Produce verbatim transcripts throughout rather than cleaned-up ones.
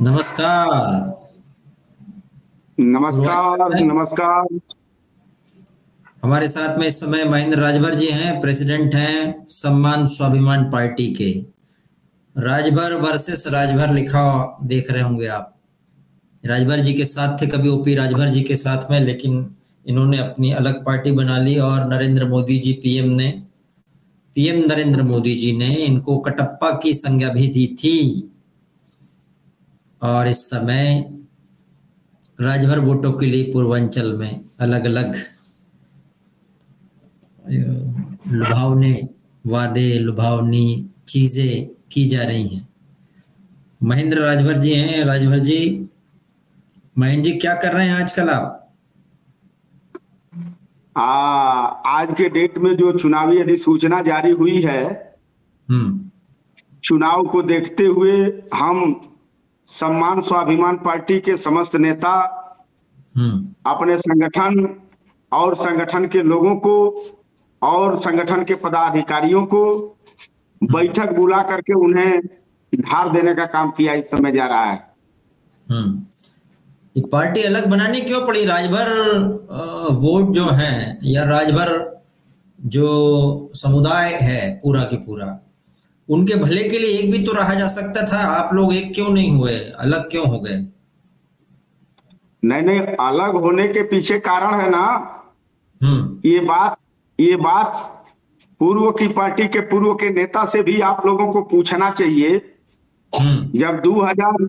नमस्कार नमस्कार नमस्कार। हमारे साथ में इस समय महेंद्र राजभर जी हैं, प्रेसिडेंट हैं सम्मान स्वाभिमान पार्टी के। राजभर वर्सेस राजभर लिखा देख रहे होंगे आप। राजभर जी के साथ थे कभी ओपी राजभर जी के साथ में, लेकिन इन्होंने अपनी अलग पार्टी बना ली और नरेंद्र मोदी जी पीएम ने पीएम नरेंद्र मोदी जी ने इनको कटप्पा की संज्ञा भी दी थी। और इस समय राजभर वोटों के लिए पूर्वांचल में अलग अलग लुभावने वादे, लुभावनी चीजें की जा रही हैं। महेंद्र राजभर जी हैं। राजभर जी, महेंद्र जी क्या कर रहे हैं आजकल आप? आ, आज के डेट में जो चुनावी अधिसूचना जारी हुई है, चुनाव को देखते हुए हम सम्मान स्वाभिमान पार्टी के समस्त नेता अपने संगठन और संगठन के लोगों को और संगठन के पदाधिकारियों को बैठक बुला करके उन्हें धार देने का काम किया इस समय जा रहा है। ये पार्टी अलग बनानी क्यों पड़ी? राजभर वोट जो है या राजभर जो समुदाय है पूरा के पूरा, उनके भले के लिए एक भी तो रहा जा सकता था। आप लोग एक क्यों नहीं हुए, अलग क्यों हो गए? नहीं नहीं, अलग होने के पीछे कारण है ना, ये बात ये बात पूर्व की पार्टी के पूर्व के नेता से भी आप लोगों को पूछना चाहिए। जब दो हज़ार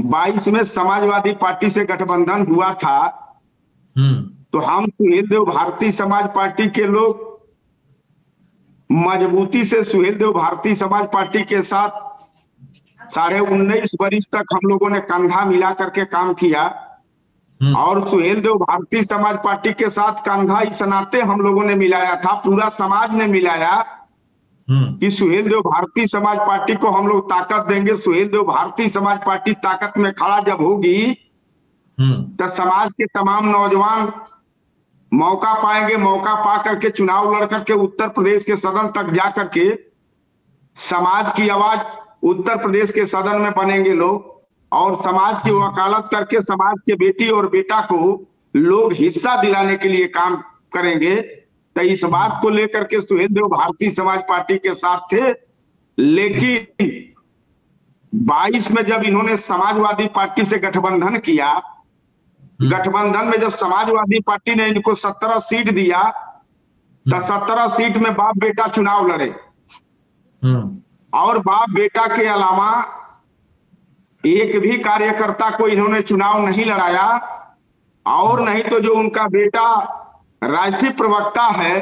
बाईस में समाजवादी पार्टी से गठबंधन हुआ था तो हम सुहेलदेव भारतीय समाज पार्टी के लोग मजबूती से सुहेलदेव भारतीय समाज पार्टी के साथ साढ़े उन्नीस वर्ष तक हम लोगों ने कंधा मिला करके काम किया और सुहेलदेव भारतीय समाज पार्टी के साथ कंधा इस नाते हम लोगों ने मिलाया था, पूरा समाज ने मिलाया कि सुहेलदेव भारतीय समाज पार्टी को हम लोग ताकत देंगे। सुहेलदेव भारतीय समाज पार्टी ताकत में खड़ा जब होगी तो समाज के तमाम नौजवान मौका पाएंगे। मौका पा करके चुनाव लड़ करके उत्तर प्रदेश के सदन तक जा करके समाज की आवाज उत्तर प्रदेश के सदन में बनेंगे लोग, और समाज की वकालत करके समाज के बेटी और बेटा को लोग हिस्सा दिलाने के लिए काम करेंगे। तो इस बात को लेकर के सुहेलदेव भारतीय समाज पार्टी के साथ थे, लेकिन बाईस में जब इन्होंने समाजवादी पार्टी से गठबंधन किया, गठबंधन में जब समाजवादी पार्टी ने इनको सत्रह सीट दिया तो सत्रह सीट में बाप बेटा चुनाव लड़े और बाप बेटा के अलावा एक भी कार्यकर्ता को इन्होंने चुनाव नहीं लड़ाया। और नहीं तो जो उनका बेटा राष्ट्रीय प्रवक्ता है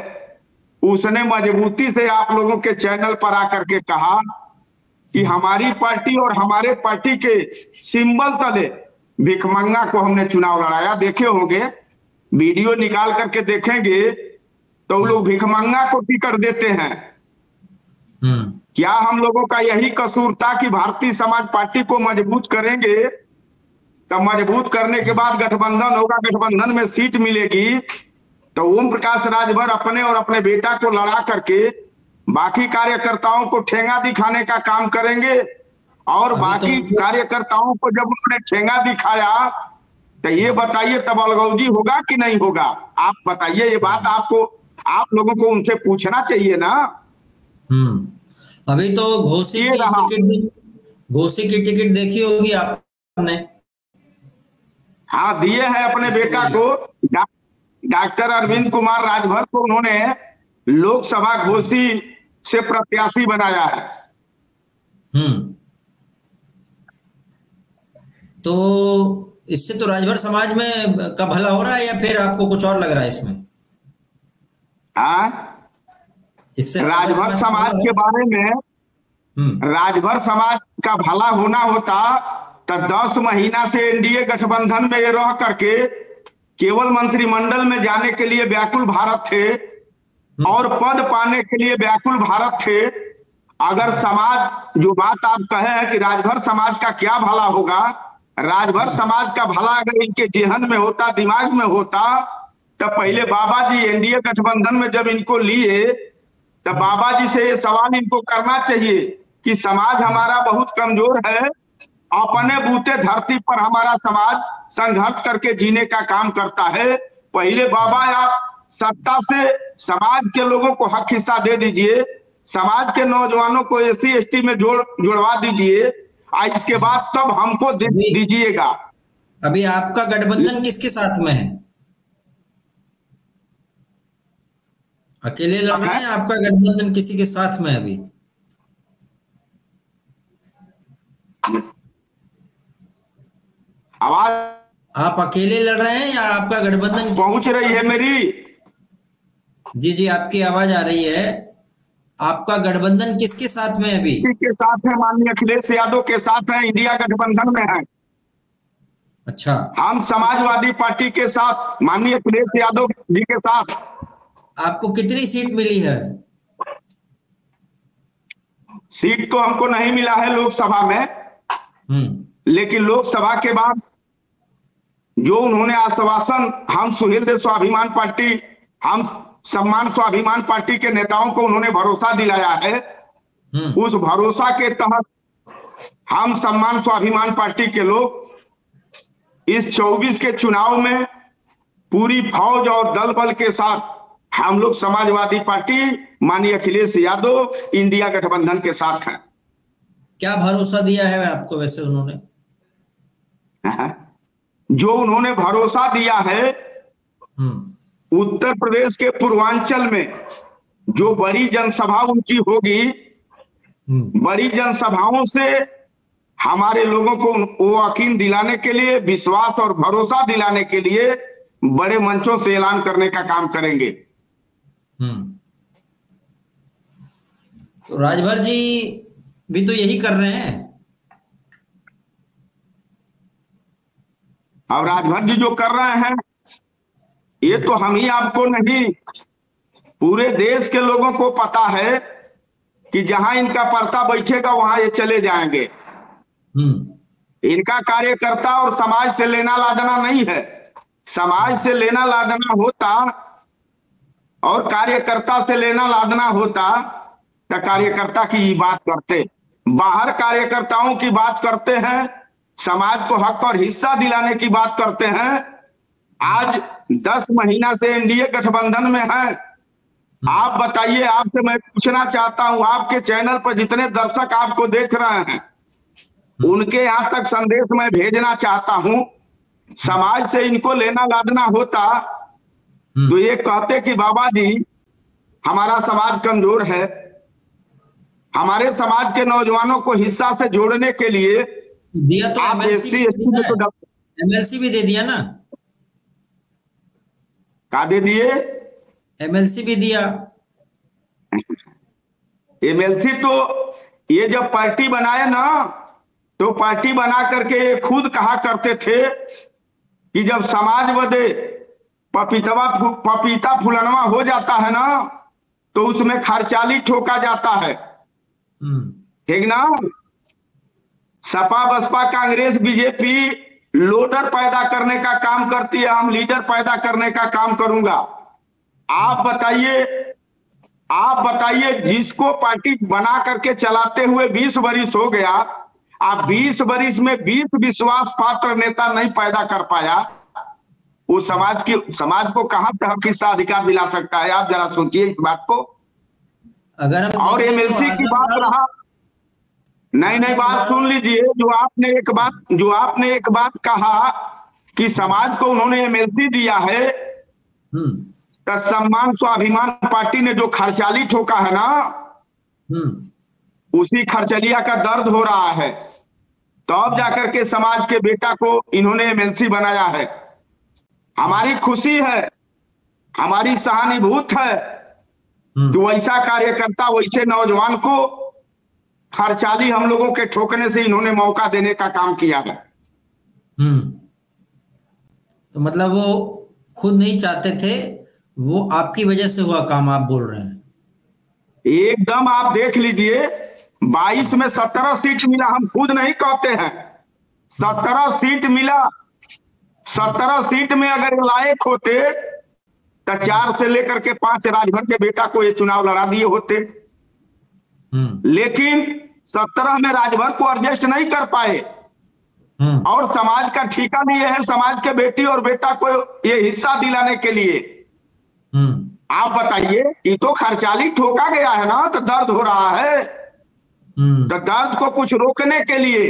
उसने मजबूती से आप लोगों के चैनल पर आकर के कहा कि हमारी पार्टी और हमारे पार्टी के सिंबल तले भिखमंगा को हमने चुनाव लड़ाया। देखे होंगे, वीडियो निकाल करके देखेंगे तो लोग भिखमंगा को टिकट देते हैं। क्या हम लोगों का यही कसूर था कि भारतीय समाज पार्टी को मजबूत करेंगे, तब मजबूत करने के बाद गठबंधन होगा, गठबंधन में सीट मिलेगी तो ओम प्रकाश राजभर अपने और अपने बेटा को लड़ा करके बाकी कार्यकर्ताओं को ठेंगा दिखाने का काम करेंगे। और बाकी तो कार्यकर्ताओं को जब उन्होंने ठेंगा दिखाया तो ये बताइए तब अलगौजी होगा कि नहीं होगा? आप बताइए, ये बात आपको आप लोगों को उनसे पूछना चाहिए ना। हम्म अभी तो घोसी की टिकट घोसी की टिकट देखी होगी आपने। हाँ, दिए हैं अपने बेटा को, डॉक्टर अरविंद कुमार राजभर को उन्होंने लोकसभा घोसी से प्रत्याशी बनाया है। हम्म तो इससे तो राजभर समाज में का भला हो रहा है या फिर आपको कुछ और लग रहा है इसमें? हाँ, इससे राजभर समाज के बारे में राजभर समाज का भला होना होता तो दस महीना से एनडीए गठबंधन में रह करके केवल मंत्रिमंडल में जाने के लिए व्याकुल भारत थे और पद पाने के लिए व्याकुल भारत थे। अगर समाज, जो बात आप कहे हैं कि राजभर समाज का क्या भला होगा, राजभर समाज का भला अगर इनके जेहन में होता, दिमाग में होता तो पहले बाबा जी एनडीए गठबंधन में जब इनको लिए तो बाबा जी से ये सवाल इनको करना चाहिए कि समाज हमारा बहुत कमजोर है अपने बूते धरती पर हमारा समाज संघर्ष करके जीने का काम करता है। पहले बाबा आप सत्ता से समाज के लोगों को हक हिस्सा दे दीजिए, समाज के नौजवानों को एससी एसटी में जोड़ जुड़वा दीजिए, आज इसके बाद तब हमको दीजिएगा। अभी आपका गठबंधन किसके साथ में है? अकेले लड़ रहे हैं? आपका गठबंधन किसी के साथ में अभी? आवाज आप अकेले लड़ रहे हैं या आपका गठबंधन पहुंच रही है मेरी? जी जी आपकी आवाज आ रही है। आपका गठबंधन किसके साथ में अभी? किसके साथ है? माननीय अखिलेश यादव के साथ है, इंडिया गठबंधन में है। अच्छा, हम समाजवादी पार्टी के साथ माननीय अखिलेश यादव जी के साथ। आपको कितनी सीट मिली है? सीट तो हमको नहीं मिला है लोकसभा में, लेकिन लोकसभा के बाद जो उन्होंने आश्वासन हम सुहेलदेव स्वाभिमान पार्टी, हम सम्मान स्वाभिमान पार्टी के नेताओं को उन्होंने भरोसा दिलाया है, उस भरोसा के तहत हम सम्मान स्वाभिमान पार्टी के लोग इस चौबीस के चुनाव में पूरी फौज और दल बल के साथ हम लोग समाजवादी पार्टी माननीय अखिलेश यादव इंडिया गठबंधन के साथ हैं। क्या भरोसा दिया है आपको वैसे उन्होंने? जो उन्होंने भरोसा दिया है, उत्तर प्रदेश के पूर्वांचल में जो बड़ी जनसभा उनकी होगी, बड़ी जनसभाओं से हमारे लोगों को वो यकीन दिलाने के लिए, विश्वास और भरोसा दिलाने के लिए बड़े मंचों से ऐलान करने का काम करेंगे। तो राजभर जी भी तो यही कर रहे हैं। अब राजभर जी जो कर रहे हैं ये तो हम ही आपको नहीं, पूरे देश के लोगों को पता है कि जहां इनका पर्ता बैठेगा वहां ये चले जाएंगे। इनका कार्यकर्ता और समाज से लेना लादना नहीं है, समाज से लेना लादना होता और कार्यकर्ता से लेना लादना होता तो कार्यकर्ता की बात करते, बाहर कार्यकर्ताओं की बात करते हैं, समाज को हक और हिस्सा दिलाने की बात करते हैं। आज दस महीना से एनडीए गठबंधन में है। आप बताइए, आपसे मैं पूछना चाहता हूं, आपके चैनल पर जितने दर्शक आपको देख रहे हैं उनके यहाँ तक संदेश मैं भेजना चाहता हूं, समाज से इनको लेना लादना होता तो ये कहते कि बाबा जी हमारा समाज कमजोर है, हमारे समाज के नौजवानों को हिस्सा से जोड़ने के लिए दिया तो आप एमएलसी भी दे दिया ना? का दे दिए? एमएलसी भी दिया। एमएलसी तो ये जब पार्टी बनाए ना तो पार्टी बना करके खुद कहा करते थे कि जब समाज बदे पपीता पपीता फुलनवा हो जाता है ना तो उसमें खर्चाली ठोका जाता है, ठीक ना? सपा बसपा कांग्रेस बीजेपी लोडर पैदा करने का काम करती है, हम लीडर पैदा करने का काम करूंगा। आप बताइए, आप बताइए, जिसको पार्टी बना करके चलाते हुए बीस बरिस हो गया, आप बीस बरिस में बीस विश्वास पात्र नेता नहीं पैदा कर पाया, वो समाज की समाज को कहां पर हक हिस्सा अधिकार दिला सकता है? आप जरा सोचिए इस बात को। अगर और एमएलसी की बात रहा, नहीं नहीं बात सुन लीजिए, जो आपने एक बात जो आपने एक बात कहा कि समाज को उन्होंने एमएलसी दिया है, तो सम्मान स्वाभिमान पार्टी ने जो खर्चाली ठोका है ना उसी खर्चलिया का दर्द हो रहा है, तब जाकर के समाज के बेटा को इन्होंने एमएलसी बनाया है। हमारी खुशी है, हमारी सहानुभूति है जो वैसा कार्यकर्ता वैसे नौजवान को खर्चाली हम लोगों के ठोकने से इन्होंने मौका देने का काम किया है। तो मतलब वो खुद नहीं चाहते थे, वो आपकी वजह से हुआ काम आप बोल रहे हैं? एकदम, आप देख लीजिए बाईस में सत्रह सीट मिला, हम खुद नहीं कहते हैं, सत्रह सीट मिला। सत्रह सीट में अगर लायक होते तो चार से लेकर के पांच राजभर के बेटा को ये चुनाव लड़ा दिए होते, लेकिन सत्रह में राजभर को एडजस्ट नहीं कर पाए, और समाज का ठेका लिए है, समाज के बेटी और बेटा को ये हिस्सा दिलाने के लिए। आप बताइए, ये तो खर्चाली ठोका गया है ना, तो दर्द हो रहा है, तो दर्द को कुछ रोकने के लिए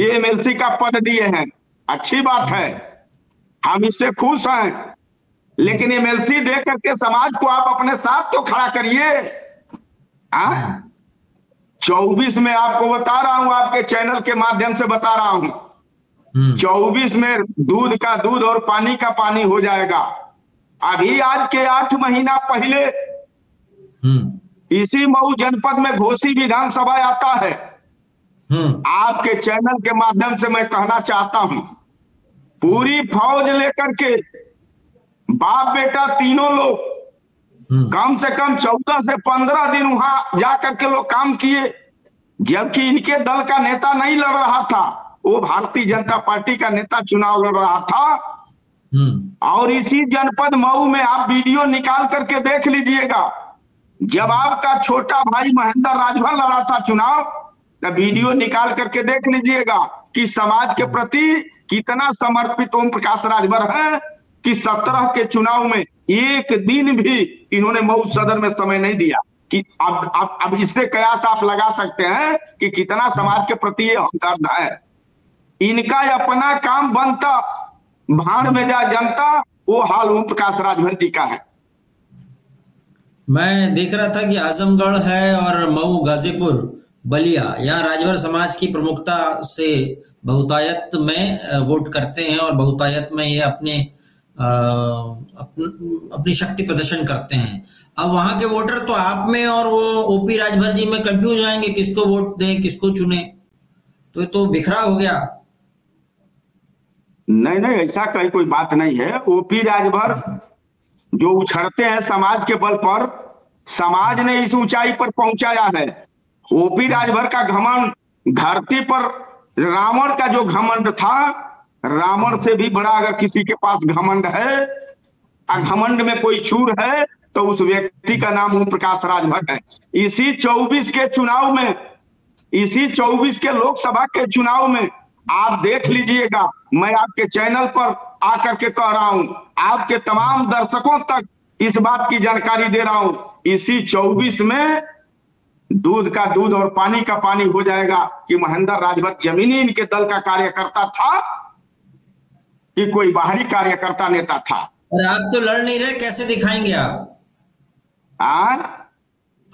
ये एमएलसी का पद दिए हैं। अच्छी बात है, हम इससे खुश हैं, लेकिन एमएलसी दे करके समाज को आप अपने साथ तो खड़ा करिए। चौबीस में आपको बता रहा हूं, आपके चैनल के माध्यम से बता रहा हूं, चौबीस में दूध का दूध और पानी का पानी हो जाएगा। अभी आज के आठ महीना पहले इसी मऊ जनपद में घोसी विधानसभा आता है। आपके चैनल के माध्यम से मैं कहना चाहता हूं, पूरी फौज लेकर के बाप बेटा तीनों लोग कम से कम चौदह से पंद्रह दिन वहां जाकर के लोग काम किए, जबकि इनके दल का नेता नहीं लड़ रहा था, वो भारतीय जनता पार्टी का नेता चुनाव लड़ रहा था। और इसी जनपद मऊ में आप वीडियो निकाल करके देख लीजिएगा, जब आपका छोटा भाई महेंद्र राजभर लड़ा था चुनाव, तब वीडियो निकाल करके देख लीजिएगा कि समाज के प्रति कितना समर्पित ओम प्रकाश राजभर है कि सत्रह के चुनाव में एक दिन भी इन्होंने मऊ सदर में समय नहीं दिया। कि अब अब अब इससे कयास आप लगा सकते हैं कि कितना समाज के प्रति ये हमदर्द है। इनका अपना काम बनता भाड़ में जा जनता, वो हाल ओम प्रकाश राजभर जी का है। मैं देख रहा था कि आजमगढ़ है और मऊ, गाजीपुर, बलिया, यहाँ राजभर समाज की प्रमुखता से बहुतायत में वोट करते हैं और बहुतायत में ये अपने आ, अपन, अपनी शक्ति प्रदर्शन करते हैं। अब वहां के वोटर तो आप में और वो ओपी राजभर जी में कंफ्यूज जाएंगे, किसको वोट दें, किसको चुने, तो तो बिखरा हो गया। नहीं नहीं, ऐसा कहीं कोई बात नहीं है। ओपी राजभर जो उछड़ते हैं समाज के बल पर, समाज ने इस ऊंचाई पर पहुंचाया है। ओपी राजभर का घमंड धरती पर रावण का जो घमंड था, रावण से भी बड़ा अगर किसी के पास घमंड है, घमंड में कोई चूर है, तो उस व्यक्ति का नाम ओम प्रकाश राजभर है। इसी चौबीस के चुनाव में, इसी चौबीस के लोकसभा के चुनाव में आप देख लीजिएगा, मैं आपके चैनल पर आकर के कह रहा हूं, आपके तमाम दर्शकों तक इस बात की जानकारी दे रहा हूं, इसी चौबीस में दूध का दूध और पानी का पानी हो जाएगा कि महेंद्र राजभर जमीनी इनके दल का कार्यकर्ता था कि कोई बाहरी कार्यकर्ता नेता था। और आप तो लड़ नहीं रहे, कैसे दिखाएंगे आप? आर?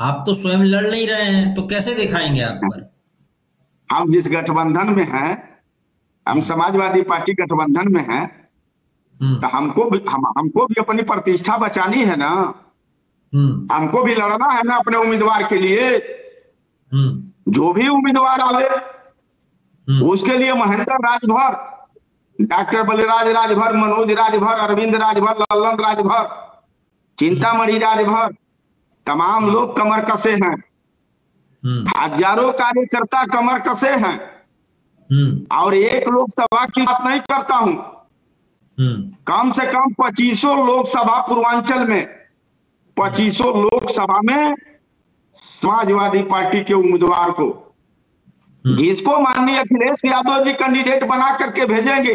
आप तो स्वयं लड़ नहीं रहे हैं, तो कैसे दिखाएंगे आप पर? हम जिस गठबंधन में हैं, हम समाजवादी पार्टी गठबंधन में हैं, तो हमको भी हम, हमको भी अपनी प्रतिष्ठा बचानी है ना, हमको भी लड़ना है ना अपने उम्मीदवार के लिए। जो भी उम्मीदवार आवे उसके लिए महेंद्र राजभर, डॉक्टर बलराज राजभर, मनोज राजभर, अरविंद राजभर, लल्लन राजभर, चिंतामणि राजभर, तमाम लोग कमर कसे हैं, हजारों कार्यकर्ता कमर कसे हैं। और एक लोकसभा की बात नहीं करता हूं, कम से कम पच्चीसों लोकसभा पूर्वांचल में, पच्चीसों लोकसभा में समाजवादी पार्टी के उम्मीदवार को, जिसको माननीय अखिलेश यादव जी कैंडिडेट बना करके भेजेंगे,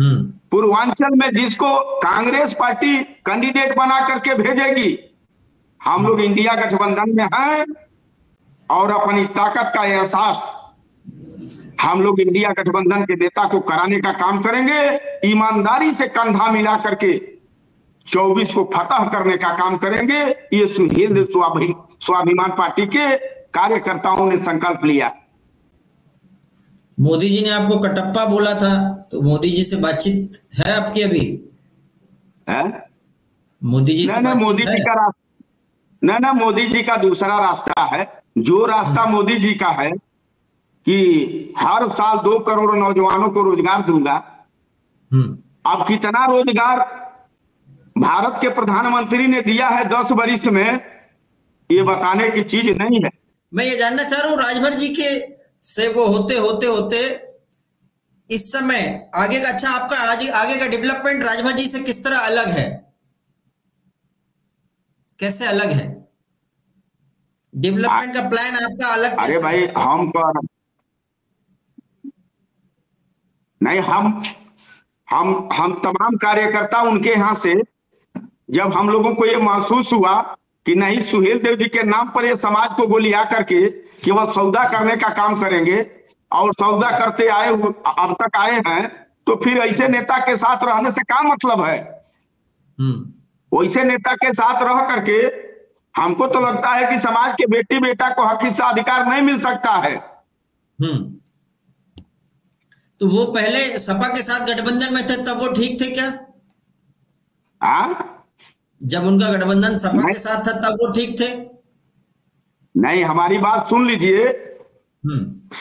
पूर्वांचल में जिसको कांग्रेस पार्टी कैंडिडेट बना करके भेजेगी। हम लोग इंडिया गठबंधन में हैं और अपनी ताकत का एहसास हम लोग इंडिया गठबंधन के नेता को कराने का काम करेंगे। ईमानदारी से कंधा मिला करके चौबीस को फतह करने का काम करेंगे। ये सुहेलदेव स्वाभिमान पार्टी के कार्यकर्ताओं ने संकल्प लिया। मोदी जी ने आपको कटप्पा बोला था, तो मोदी जी से बातचीत है आपकी अभी? है मोदी जी से? ना मोदी जी का रास्ता, ना ना मोदी जी का दूसरा रास्ता है। जो रास्ता मोदी जी का है कि हर साल दो करोड़ नौजवानों को रोजगार दूंगा। अब कितना रोजगार भारत के प्रधानमंत्री ने दिया है दस वर्ष में, ये बताने की चीज नहीं है। मैं ये जानना चाह रहा हूँ, राजभर जी के से वो होते होते होते इस समय आगे का, अच्छा आपका आगे का डेवलपमेंट राजभर जी से किस तरह अलग है, कैसे अलग है डेवलपमेंट का प्लान आपका अलग? अरे भाई, हम नहीं, हम हम हम तमाम कार्यकर्ता उनके यहाँ से जब हम लोगों को ये महसूस हुआ कि नहीं सुहेलदेव जी के नाम पर ये समाज को गोलियां करके कि वह सौदा करने का काम करेंगे और सौदा करते आए अब तक आए हैं, तो फिर ऐसे नेता के साथ रहने से क्या मतलब है। वैसे नेता के साथ रह करके हमको तो लगता है कि समाज के बेटी बेटा को हक हिस्सा अधिकार नहीं मिल सकता है। तो वो पहले सपा के साथ गठबंधन में थे तब वो ठीक थे क्या? आ? जब उनका गठबंधन सपा के साथ था तब वो ठीक थे? नहीं, हमारी बात सुन लीजिए,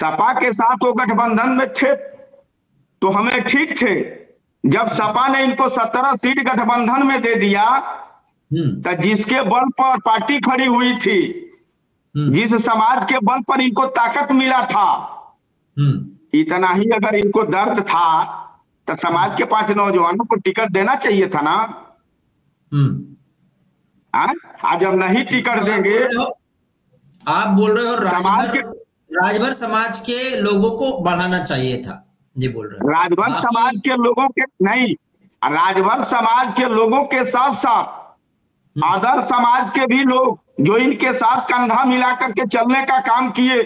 सपा के साथ वो गठबंधन में थे तो हमें ठीक थे। जब सपा ने इनको सत्रह सीट गठबंधन में दे दिया तो जिसके बल पर पार्टी खड़ी हुई थी, जिस समाज के बल पर इनको ताकत मिला था, इतना ही अगर इनको दर्द था तो समाज के पांच नौजवानों को टिकट देना चाहिए था ना। आज जब नहीं टिकट देंगे, आप बोल रहे हो राजभर राजभर समाज के लोगों को बढ़ाना चाहिए था, ये बोल रहे हो। राजभर समाज के लोगों के नहीं, राजभर समाज के लोगों के साथ साथ आदर समाज के भी लोग जो इनके साथ कंधा मिलाकर के चलने का काम किए,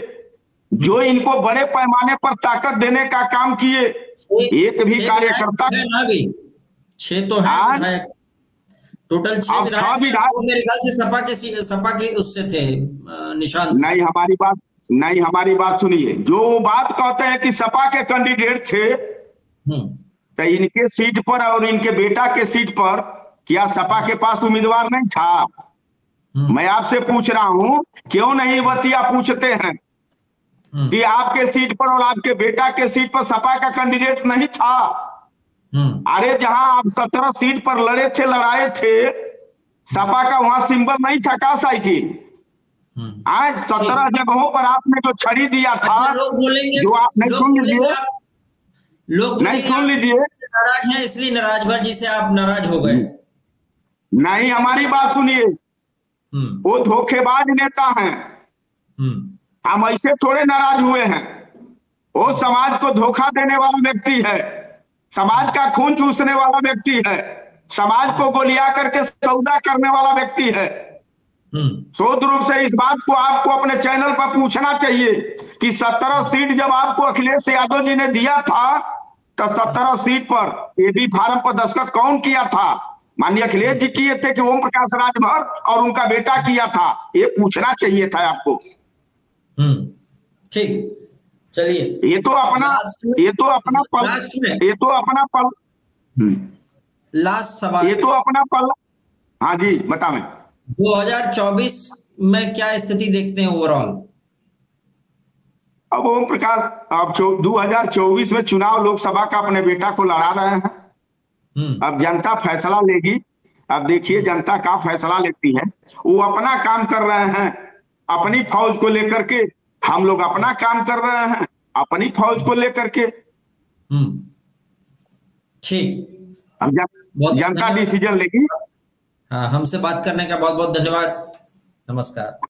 जो इनको बड़े पैमाने पर ताकत देने का काम किए, एक भी कार्यकर्ता छह तो है टोटल छह विधायक मेरे ख्याल से सपा के सपा के उससे थे निशान। नहीं, हमारी बात नहीं हमारी बात सुनिए, जो बात कहते हैं कि सपा के कैंडिडेट थे तो इनके सीट पर और इनके बेटा के सीट पर क्या सपा के पास उम्मीदवार नहीं था? मैं आपसे पूछ रहा हूँ, क्यों नहीं बतिया पूछते हैं कि आपके सीट पर और आपके बेटा के सीट पर सपा का कैंडिडेट नहीं था? अरे जहां आप सत्रह सीट पर लड़े थे लड़ाए थे, सपा का वहां सिंबल नहीं था का साइकिल? आज सत्रह जगहों पर आपने जो छड़ी दिया था, जो आपने सुन लीजिए, लोग नहीं सुन लीजिए नाराज है इसलिए राजभर जी से आप नाराज हो गए। नहीं, हमारी बात सुनिए, वो धोखेबाज नेता हैं, हम ऐसे थोड़े नाराज हुए हैं। वो समाज को धोखा देने वाला व्यक्ति है, समाज का खून चूसने वाला व्यक्ति है, समाज को गोलिया करके सौदा करने वाला व्यक्ति है। शोध रूप से इस बात को आपको अपने चैनल पर पूछना चाहिए कि सत्रह सीट जब आपको अखिलेश यादव जी ने दिया था तो सत्रह सीट पर एडी फार्म पर दस्तखत कौन किया था? माननीय अखिलेश जी किए थे कि ओम प्रकाश राजभर और उनका बेटा किया था? ये पूछना चाहिए था आपको। ठीक, चलिए, ये तो अपना ये तो अपना पल, ये तो अपना पल लास्ट सवाल, ये तो अपना पल। हाँ जी, बता मैं दो हजार चौबीस में क्या स्थिति देखते हैं ओवरऑल? अब ओम प्रकाश अब दो हजार चौबीस में चुनाव लोकसभा का अपने बेटा को लड़ा रहे हैं, अब जनता फैसला लेगी। अब देखिए जनता का फैसला लेती है, वो अपना काम कर रहे हैं अपनी फौज को लेकर के, हम लोग अपना काम कर रहे हैं अपनी फौज को लेकर के। ठीक, अब जन, जनता डिसीजन लेगी। हाँ, हमसे बात करने का बहुत बहुत धन्यवाद। नमस्कार।